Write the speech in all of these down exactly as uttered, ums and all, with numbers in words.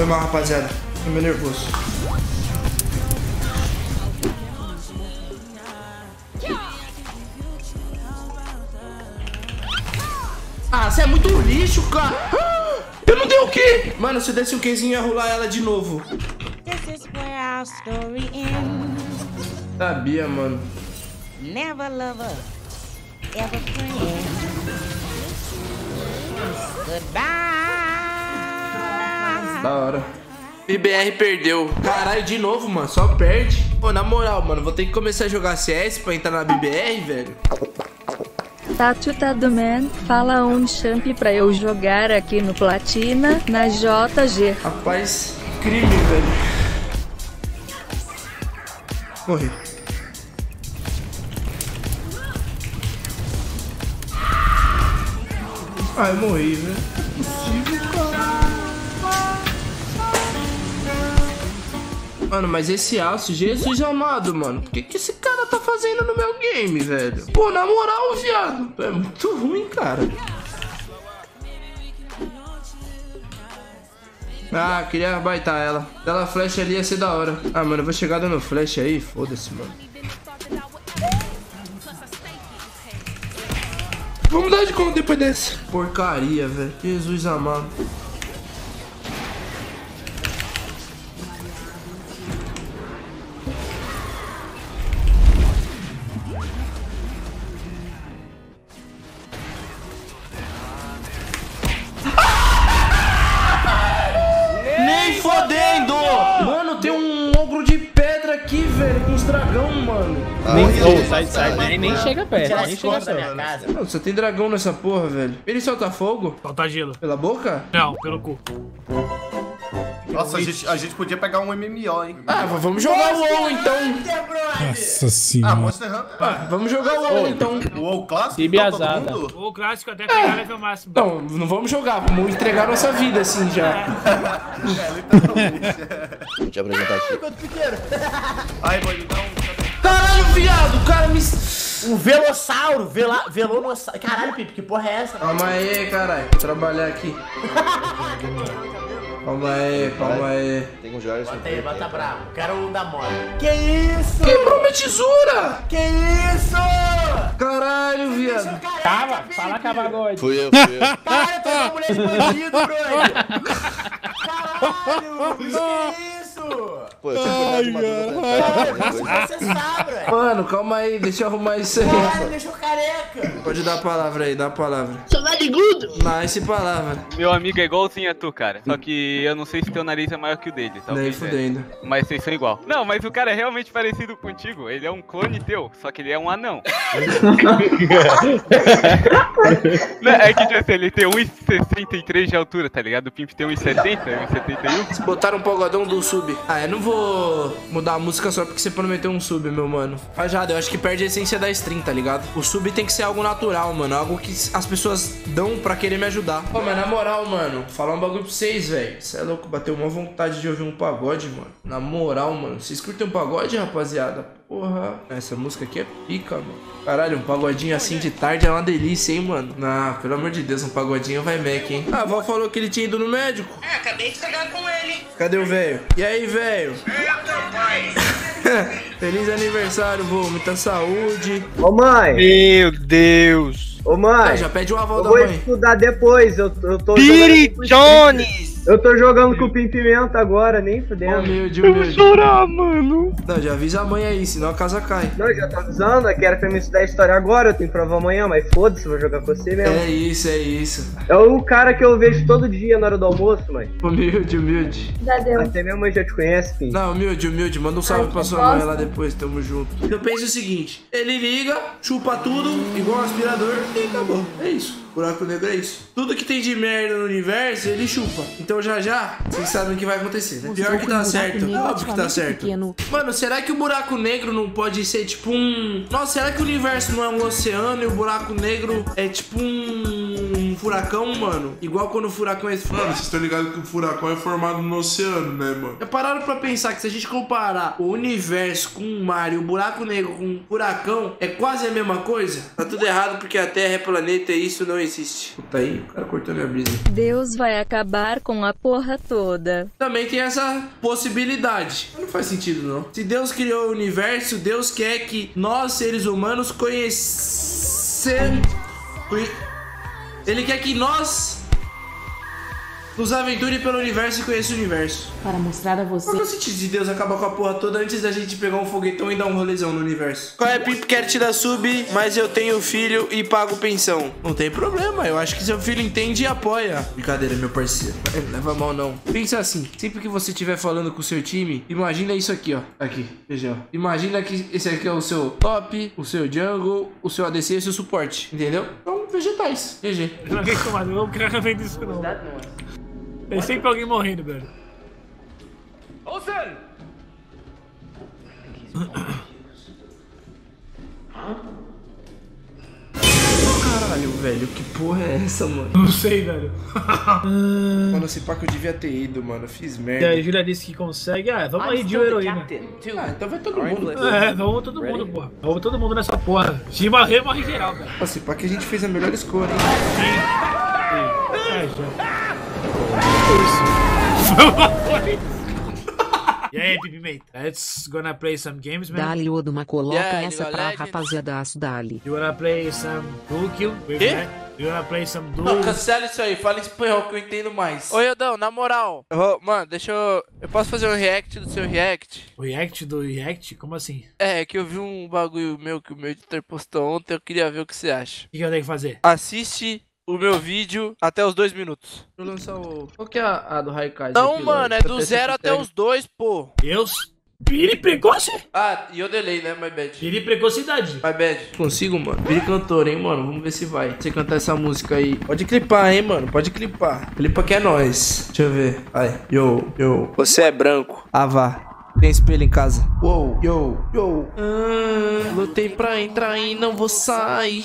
Foi mal, rapaziada. Tô meio nervoso. Ah, você é muito lixo, cara. Ah, eu não dei o quê? Mano, se eu desse um Qzinho, ia rolar ela de novo. This is where our story ends. Sabia, mano. Never lover, ever friend. Goodbye. Da hora. B B R perdeu. Caralho, de novo, mano. Só perde. Pô, na moral, mano, vou ter que começar a jogar C S pra entrar na B B R, velho. Tatu Taduman, fala um champ pra eu jogar aqui no Platina, na J G. Rapaz, crime, velho. Morri. Ah, eu morri, velho. Mano, mas esse Alce, Jesus amado, mano. Por que que esse cara tá fazendo no meu game, velho? Pô, na moral, viado. É muito ruim, cara. Ah, queria baitar ela. Se ela flash ali ia ser da hora. Ah, mano, eu vou chegar dando flash aí. Foda-se, mano. Vamos dar de conta depois desse. Porcaria, velho. Jesus amado. Nem fodendo! Mano, tem um ogro de pedra aqui, velho. Com os dragão, mano. Ah, nem, oh, sai, sai, nem, nem chega perto, nem chega perto. Minha casa. Não, só tem dragão nessa porra, velho. Ele solta fogo? Solta gelo. Pela boca? Não, pelo cu. Nossa, a gente, a gente podia pegar um M M O, hein? Ah, vamos jogar o WoW, então. Nossa senhora. Ah, Monster Hunter. Ah, vamos jogar o WoW, então. O WoW clássico? O WoW clássico até pegar level máximo. Então, não vamos jogar, vamos entregar nossa vida, assim, já. É, literalmente. Vou te apresentar aqui. Aí, vou ajudar um... Caralho, viado, o cara me... O Velossauro, vela... Velonossauro... Caralho, Pipe, que porra é essa? Calma aí, caralho, vou trabalhar aqui. Calma aí, calma aí. Tem um jogador... Bota aí, bota bravo, quero da moda. Que isso? Quebrou minha tesoura! Que isso? Caralho, viado. Tava, fala com a bagulho. Fui eu, fui eu. Caralho, eu tô com a mulher de bandido, bro. Caralho, que isso? Pô, eu ai, de cara. Mano, calma aí, deixa eu arrumar isso aí. Caralho, deixou careca. Pode dar a palavra aí, dá a palavra. Só vai ligudo. Nice palavra. Meu amigo é igualzinho a tu, cara. Só que eu não sei se teu nariz é maior que o dele. Nem fudendo. Mas vocês são igual. Não, mas o cara é realmente parecido contigo. Ele é um clone teu, só que ele é um anão. Não, é que assim, ele tem um metro e sessenta e três de altura, tá ligado? O Pimp tem um metro e setenta, um metro e setenta e um. Se botaram um pagodão do sub. Ah, eu não vou mudar a música só porque você prometeu um sub, meu mano. Fajada, eu acho que perde a essência da stream, tá ligado? O sub tem que ser algo natural, mano. Algo que as pessoas dão pra querer me ajudar. Pô, mas na moral, mano, falar um bagulho pra vocês, velho. Você é louco, bateu uma vontade de ouvir um pagode, mano. Na moral, mano. Vocês curtem um pagode, rapaziada? Porra. Essa música aqui é pica, mano. Caralho, um pagodinho assim de tarde é uma delícia, hein, mano. Ah, pelo amor de Deus, um pagodinho vai Mac, hein. A avó falou que ele tinha ido no médico. É, acabei de pegar com ele. Cadê o velho? E aí, velho? Eita, pai. Feliz aniversário, vô. Muita saúde. Ô, mãe. Meu Deus. Ô, mãe. Ah, já pede o aval da mãe. Eu vou estudar depois. Eu, eu tô... Biri Jones. Eu tô jogando com o Pimpimenta agora, nem fudendo. Oh, meu Deus, eu vou chorar, mano. Não, já avisa a mãe aí, senão a casa cai. Não, já tô avisando, é que era pra mim estudar a história agora, eu tenho prova amanhã, mas foda-se, vou jogar com você mesmo. É isso, é isso. É o cara que eu vejo todo dia na hora do almoço, mãe. Humilde, humilde. Já deu. Até minha mãe já te conhece, filho. Não, humilde, humilde, manda um salve. Ai, pra sua gosta. Mãe lá depois, tamo junto. Eu penso o seguinte, ele liga, chupa tudo, igual um aspirador, e acabou, é isso. Buraco negro é isso. Tudo que tem de merda no universo, ele chupa. Então já já, vocês sabem o que vai acontecer, né? Pior que dá certo. É óbvio que dá certo. Mano, será que o buraco negro não pode ser tipo um... Nossa, será que o universo não é um oceano e o buraco negro é tipo um... um furacão, mano, igual quando o furacão é esse... Mano, vocês estão ligados que o furacão é formado no oceano, né, mano? Já pararam pra pensar que se a gente comparar o universo com o mar e o buraco negro com o furacão, é quase a mesma coisa? Tá tudo errado porque a Terra é planeta e isso não existe. Puta aí, o cara cortou minha brisa. Deus vai acabar com a porra toda. Também tem essa possibilidade. Não faz sentido, não. Se Deus criou o universo, Deus quer que nós, seres humanos, conheçamos... Ele quer que nós... nos aventure pelo universo e conheça o universo. Para mostrar a você... Qual é o sentido de Deus acabar com a porra toda antes da gente pegar um foguetão e dar um rolezão no universo? Qual é, Pip quer te dar sub, mas eu tenho filho e pago pensão. Não tem problema, eu acho que seu filho entende e apoia. Brincadeira, meu parceiro. Não leva mal, não. Pensa assim, sempre que você estiver falando com o seu time, imagina isso aqui, ó. Aqui, veja, ó. Imagina que esse aqui é o seu top, o seu jungle, o seu A D C e o seu suporte, entendeu? Então, vegetais. G G. Eu não quero ver disso, não. Tem sempre alguém morrendo, velho. Olsen! Caralho, velho, que porra é essa, mano? Não sei, velho. Mano, esse pá que eu devia ter ido, mano. Fiz merda. E aí, a Júlia disse que consegue. Ah, vamos aí de um heroína. Ah, então vai todo mundo. É, vamos todo mundo, porra. Vamos todo mundo nessa porra. Se morrer, morre geral, velho. Nossa, esse pá que a gente fez a melhor escolha, hein? E aí, Pimenta? Let's gonna play some games, man. Dali, Oduma, coloca yeah, essa pra rapaziadaço, dali. You wanna play some Dooku? You wanna play some Dooku? Não, cancela isso aí, fala espanhol que eu entendo mais. Oi, Odão, na moral. Oh, mano, deixa eu... Eu posso fazer um react do seu react? O react do react? Como assim? É, é que eu vi um bagulho meu que o meu editor postou ontem, eu queria ver o que você acha. O que eu tenho que fazer? Assiste... o meu vídeo até os dois minutos. Deixa eu lançar o... Qual que é a, a do Raikai? Não, mano, é do zero até os dois, pô. Deus. Biri precoce? Ah, e eu delay, né, my bad. Biri precocidade. My bad. Consigo, mano. Biri cantor, hein, mano. Vamos ver se vai. Você cantar essa música aí. Pode clipar, hein, mano. Pode clipar. Clipa que é nóis. Deixa eu ver. Aí. Yo, yo. Você é branco. Ah, vá. Tem espelho em casa. Uou, yo, yo. Ah, lutei pra entrar e não vou sair.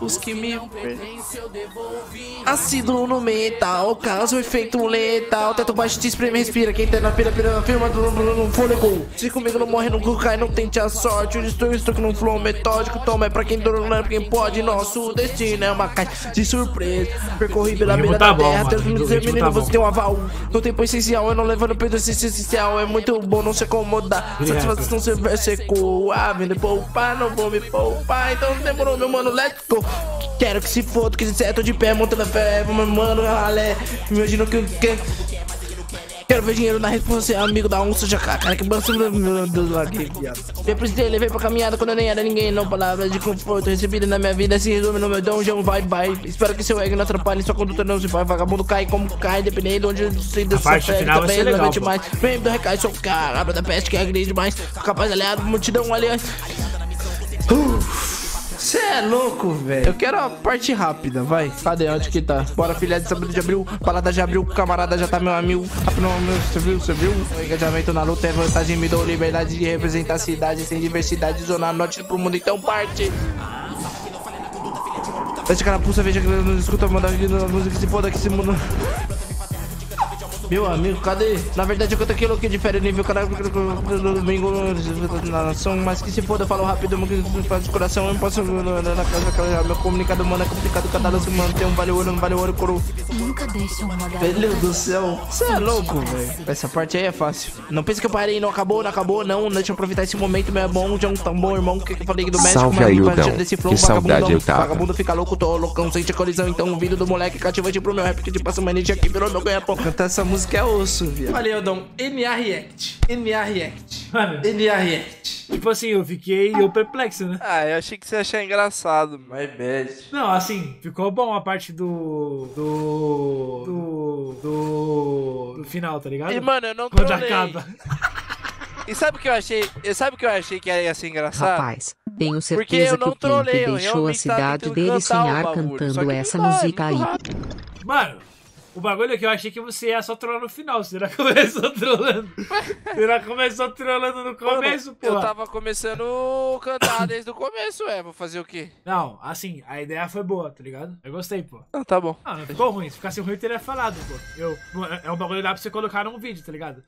Os que me pertencem eu devolvi. Assíduo no metal, caso efeito letal. Teto baixo, te espreme, respira. Quem tá na pira, pira na firma, não fôlego. Se comigo não morre, não cai, não tente a sorte. Eu destruo, estou num flow metódico. Toma, é pra quem dura, não é pra quem pode. Nosso destino é uma caixa de surpresa. Percorri pela beira da terra. Deus me dizer, menino, você tem um aval. No tempo essencial, eu não levando peso essencial. É muito bom não se acomodar. Satisfação se verse ecoar. Vem me poupar, não vou me poupar. Então demorou, meu mano, let's go. Quero que se foda, que se certo de pé, monta na fé, meu mano, ralé. Imagina que eu quero. Quero ver dinheiro na resposta, amigo da onça, jacaré. Cara, que banco, meu Deus, lá que viado. Eu precisei, levei pra caminhada quando eu nem era ninguém. Não, palavras de conforto recebida na minha vida se resume no meu donjão, vai, vai. Espero que seu ego não atrapalhe, sua conduta não se vai. Vagabundo cai como cai, dependendo de onde se desafere. Também não aguente mais. Vem do recai, sou cara, abra da peste que agride mais. Capaz aliado, multidão, aliança. Uff. Cê é louco, velho. Eu quero a parte rápida, vai. Cadê? Onde que tá? Bora, filha de sábado de abril. Parada já abriu. Camarada já tá meu amigo. Você viu? Você viu? O engajamento na luta é vantagem. Me dou liberdade de representar a cidade. Sem diversidade, zona norte pro mundo. Então parte. Deixa a carapuça, veja que não escuta. Mandar a música que se foda, que se muda. Meu amigo, cadê? Na verdade, eu canto aquilo que difere nível. Caralho, domingo na nação. Mas que se foda, eu falo rápido. Que faz o coração. Eu não posso na casa. Meu comunicado, mano, é complicado. Cada lance, mano, tem um vale ouro, um vale ouro, coro. Nunca deixa uma galera. Velho do céu. Você é louco, velho. Essa parte aí é fácil. Não pense que eu parei. Não acabou, não acabou, não. Deixa eu aproveitar esse momento. Meu bom, John, tão bom, irmão. Que eu falei do México. Salve aí, Udão. Que saudade eu tava. Vagabundo fica louco, tô loucão. Sente a colisão, então. Vindo do moleque cativante pro meu rap. Que te passa uma energia que virou meu ganha-pão. Cantar essa música. Música é osso, viado. Valeu, Dom. N A React. N A React. Mano. N A React. Tipo assim, eu fiquei eu perplexo, né? Ah, eu achei que você ia achar engraçado. My bad. Não, assim, ficou bom a parte do... Do... Do... Do, do final, tá ligado? E, mano, eu não quando trolei. Acaba. E sabe o que eu achei? Sabe o que eu achei que ia ser engraçado? Rapaz, tenho certeza que o Pimp deixou a cidade dele sonhar cantando essa música aí. Mano... O bagulho é que eu achei que você ia só trollar no final. Você já começou trollando. Você já começou trollando no começo, pô. Eu tava começando a cantar desde o começo, é. Vou fazer o quê? Não, assim, a ideia foi boa, tá ligado? Eu gostei, pô. Ah, tá bom. Ah, não ficou ruim. Se ficasse ruim, eu teria falado, pô. Eu, é um bagulho lá pra você colocar num vídeo, tá ligado?